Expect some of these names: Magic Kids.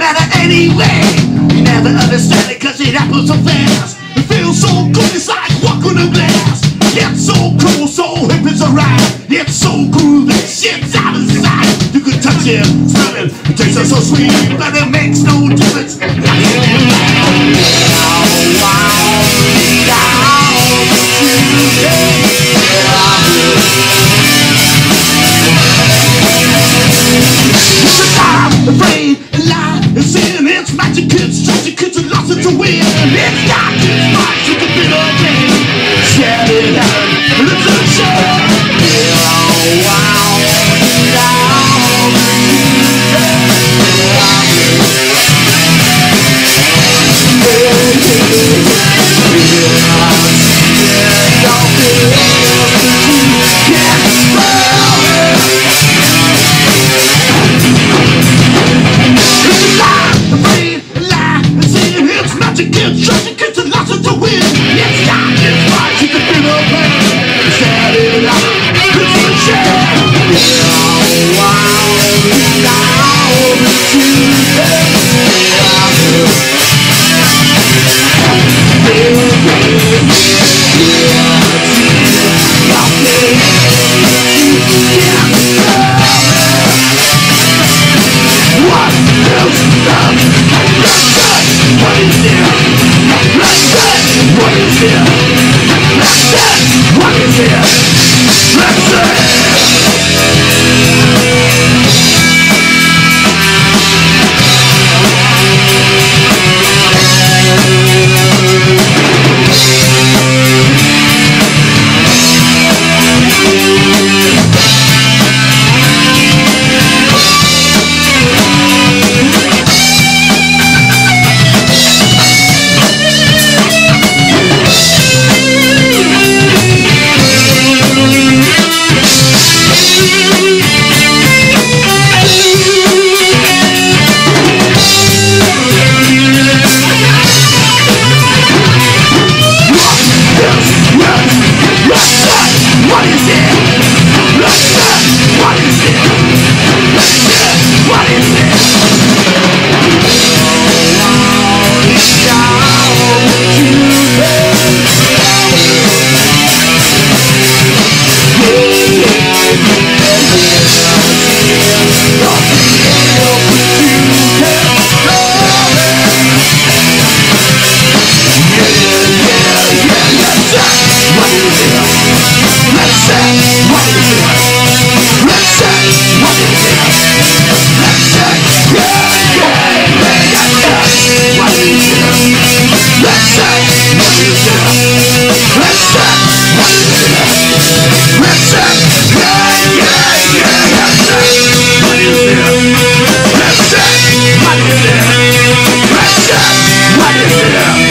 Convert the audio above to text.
matter anyway. You never understand it cause it happens so fast. It feels so good, it's like walking a blast. It's so cool, so hip, it's alright. It's so cool, that shit's out of sight. You can touch it, smell it, it tastes so sweet, but it makes no difference. Magic Kids, tragic kids who lost it to win. It's not just much, it's a bitter game. Share it out, it's a shame. We're all wild, we're all tragic kids who lost it to win. It's not just right, you can feel the pain. It's that it out, it's a shame. We're all wild, we're all today. We're all good. We're Let's check. What is it?